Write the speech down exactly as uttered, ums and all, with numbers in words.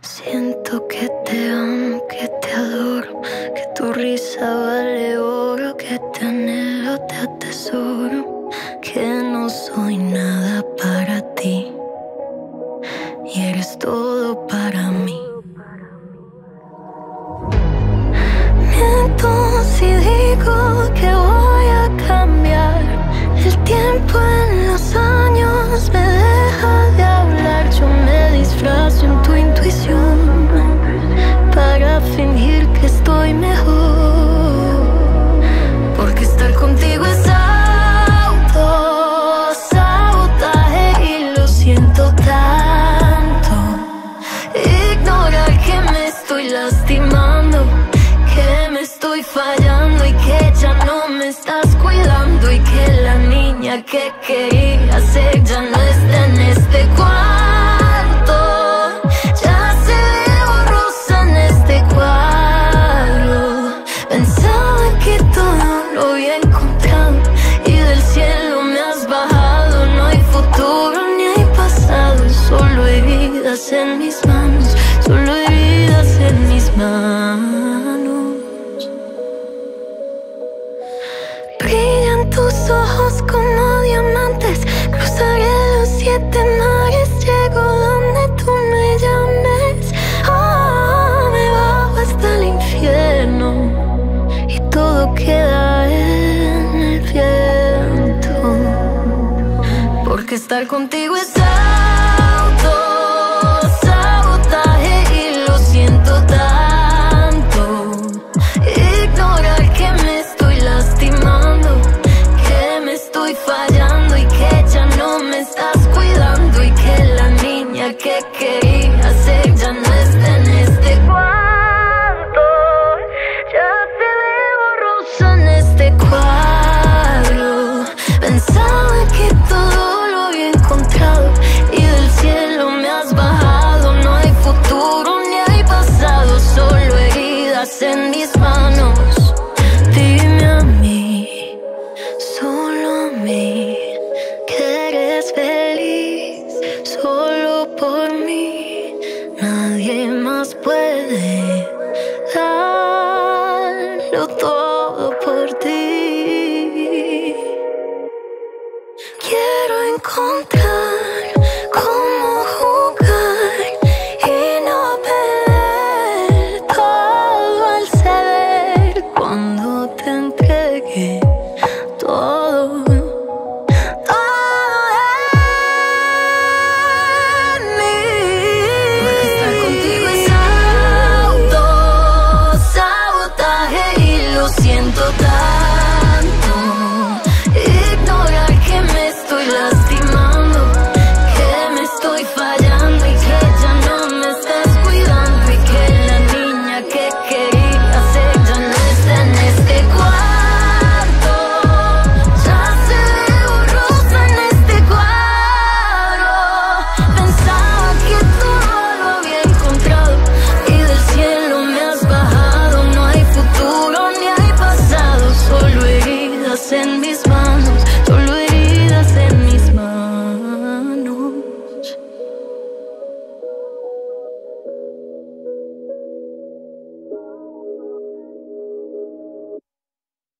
Siento que te amo, que te adoro, que tu risa vale oro, que te anhelo, te atesoro, que no soy nada para ti y eres todo para mí. Miento si digo que voy a cambiar. El tiempo en los años me deja de hablar. Yo me disfrazo en tu intuición para fingir que estoy mejor, porque estar contigo es autosabotaje y lo siento tanto. Ignorar que me estoy lastimando, que me estoy fallando y que ya no me estás cuidando, y que la niña que quería ser ya no está en este cuarto. Solo heridas en mis manos, solo heridas en mis manos. Brillan tus ojos como diamantes, cruzaré los siete mares, llego donde tú me llames. Ah, me bajo hasta el infierno y todo queda en el viento, porque estar contigo es en mis manos. Dime a mí, solo a mí, que eres feliz solo por mí. Nadie más puede darlo todo por ti. Quiero encontrar